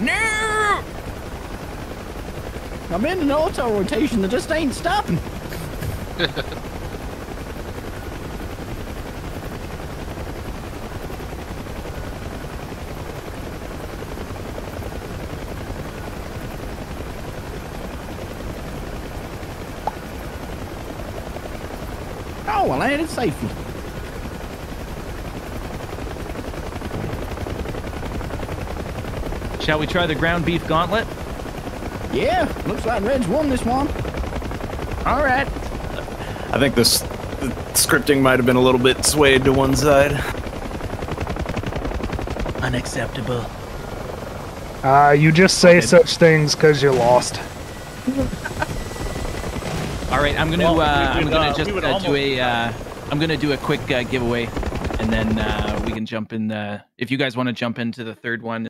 No! I'm in an auto rotation that just ain't stopping. Oh, I landed safely. Shall we try the ground beef gauntlet? Yeah, looks like Red's won this one. All right. I think this the scripting might have been a little bit swayed to one side. Unacceptable. You just say such things because you're lost. All right, I'm gonna do a quick giveaway, and then we can jump in. If you guys want to jump into the third one.